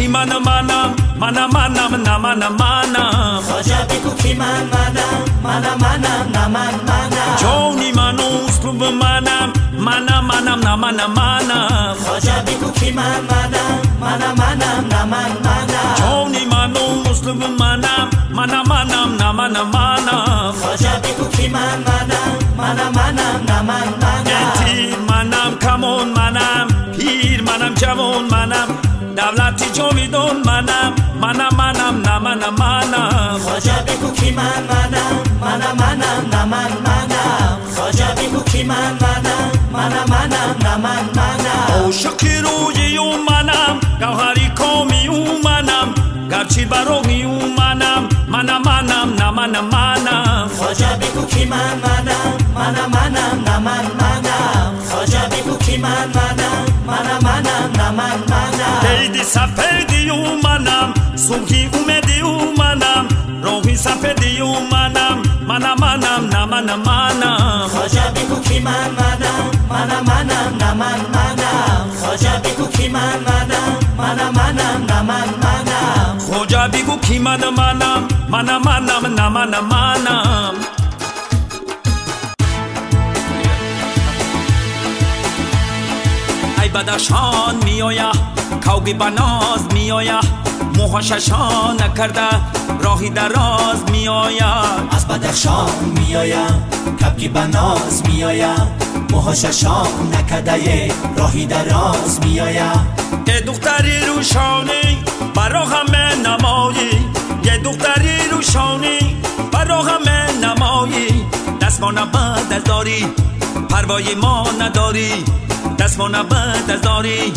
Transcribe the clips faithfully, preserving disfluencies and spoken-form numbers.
ki manam manam manam manam namanam manam. Khoja bigu ki manam manam manam manam naman manam. Joni manus trub manam manam manam namanam manam. Khoja bigu ki manam manam manam manam naman manam. Joni manus trub manam manam manam namanam manam. Khoja bigu ki manam manam manam manam naman manam. Tir manam kamon manam pir manam javon manam. Davlati jomidon manam manam manam namanam manam. Khoja bigu ki man manam manam manam naman manam. Khoja bigu ki man manam manam manam naman manam. Oshoki roye um manam gavhari komi um manam garchi barogi um manam manam manam namanam manam. Khoja bigu ki man manam manam manam naman manam. Khoja bigu ki man manam manam manam naman manam. سفیدی اومانم سوگی اومدی اومانم روحی سفیدی اومانم منم منم نمانم منم. خوجا بگو کی من منم منم منم نمان منم. خوجا بگو کی من منم منم منم نمان منم. خوجا بگو کی من منم منم منم نمان منم. ای بدخشان میآیا کوگی بناز میآید موهاش شان نکرده راهی دراز میآید. از بدخشان میآید کوگی بناز میآید موهاش شان نکرده راهی دراز میآید. یه دختری روشانی برا همه نمایی یه دختری روشانی برا همه نمایی. دست ما نبد از داری پروای ما نداری. دست ما نبد از داری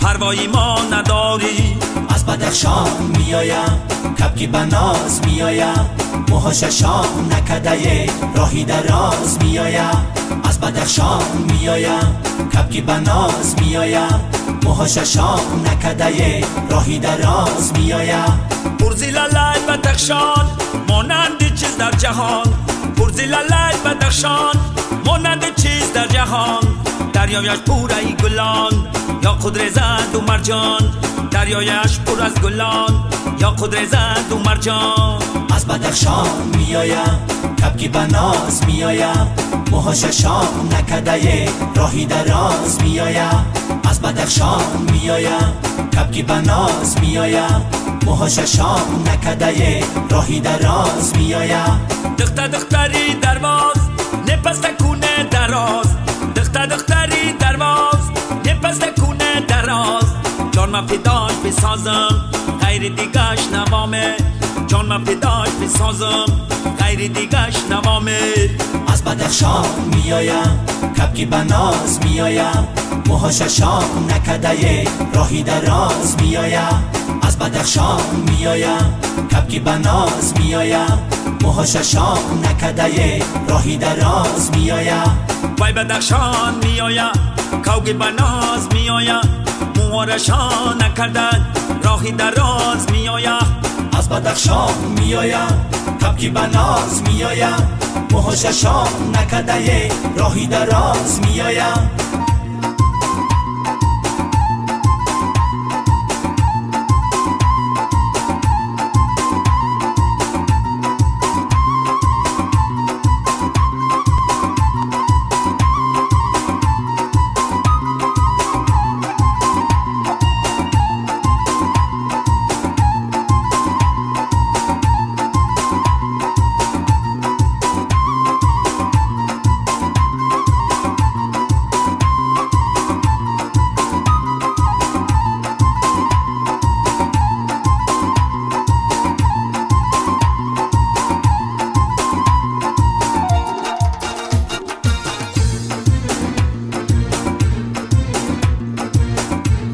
پروایی ما نداری. از بدخشان میآیم کبکی بناز میآیم موهاش شام نکده راهی دراز میآیم. از بدخشان میآیم کبکی بناز میآیم موهاش شام نکده راهی دراز میآیم. پرزی لالای بدخشان مانند چیز در جهان. پرزی لالای بدخشان مانند چیز در جهان. دریایش پر ای گلان یا خضر زند و مرجان. دریایش پر از گلان یا خضر زند و مرجان. از بدخشان میآیم کبکی بناز میآیم موهاش شام نکده راهی دراز میآیم. از بدخشان میآیم کبکی بناز میآیم موهاش شام نکده راهی دراز میآیم. دختر دختری درواز نپسته کونه دراز. دختر دختری درواز نپسته کونه دراز. جان ما فداش بسازم غیر دیگش نوامه. جان ما فداش بسازم غیر دیگش نوامه. از بدخشان میآیم کبکی بناز میآیم موهاش شام نکده راهی دراز میآیم. از بدخشان میآیم کبکی بناز میآیم موهاش شام نکده راهی دراز میآیم. وای بدخشان میآید کوگی بناز میآید موهاش شام نکده راهی دراز میآید. از بدخشان میآید کبکی بناز میآید موهاش شام نکده راهی دراز میآید.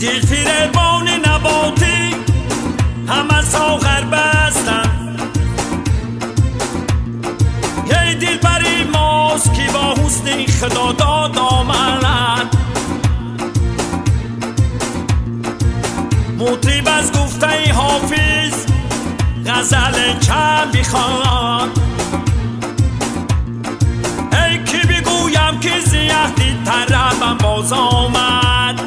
دلفریبان نباتی همه ساغر بستن. یه دلبری ماست که با حسن خدا داد آمد. مطرب از گفته حافظ غزل کم بخوان. ای که بگویم که زیادی طربم باز آمد.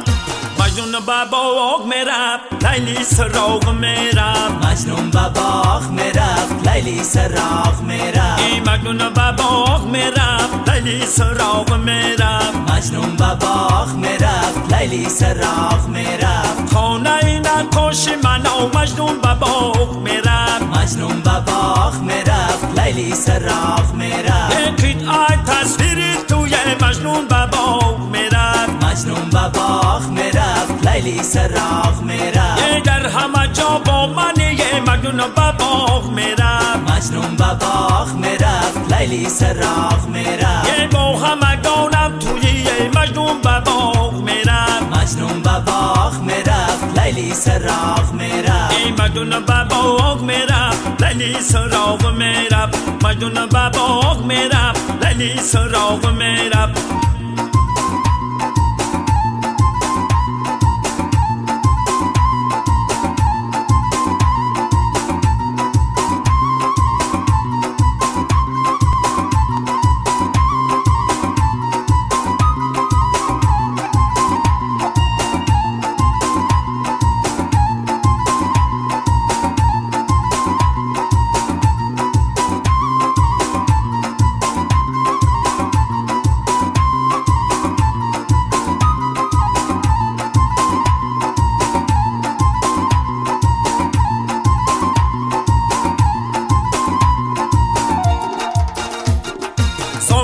مجنون بابا آغ میرفت لیلی سراغ میرفت، مجنون بابا آغ میرفت لیلی سراغ میرفت، ای مجنون بابا آغ میرفت لیلی سراغ میرفت، مجنون بابا آغ میرفت لیلی سراغ میرفت، خانه ای نقاش من و مجنون بابا آغ میرفت، مجنون بابا آغ میرفت لیلی سراغ میرفت، یکیت آی تصویر توی مجنون بابا آغ میرفت، مجنون بابا آغ میرفت لیلی سراغ میرفت، یه در همه جا با من یه مجنون بابا آغ میرفت، مجنون بابا آغ میرفت لیلی سراغ میرفت، یه با همه گانم توی یه مجنون بابا آغ میرفت، مجنون بابا آغ میرفت لیلی سراغ میرفت، یه مجنون بابا آغ میرفت لیلی سراغ میرفت، مجنون بابا آغ میرفت لیلی سراغ میرفت.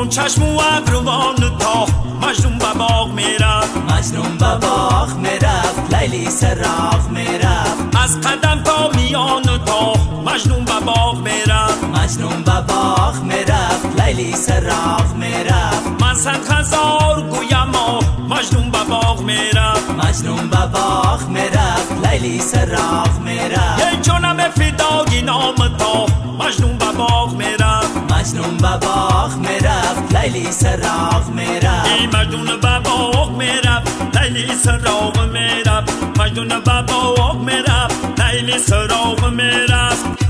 چشم و ابروان تا مجنون به باغ میرفت، مجنون به باغ میرفت لیلی سراغ میرفت، از قدم تا میان تا مجنون به باغ میرفت، مجنون به باغ میرفت لیلی سراغ میرفت، من صد هزار گویم آه مجنون به باغ میرفت، مجنون به باغ میرفت لیلی سراغ میرفت، یه جونم فدای نام تا مجنون به باغ میرفت، مجنون به باغ میرفت لیلی سراغ میرفت، ای مجنون به باغ میرفت لیلی سراغ میرفت، مجنون به باغ میرفت لیلی سراغ میرفت.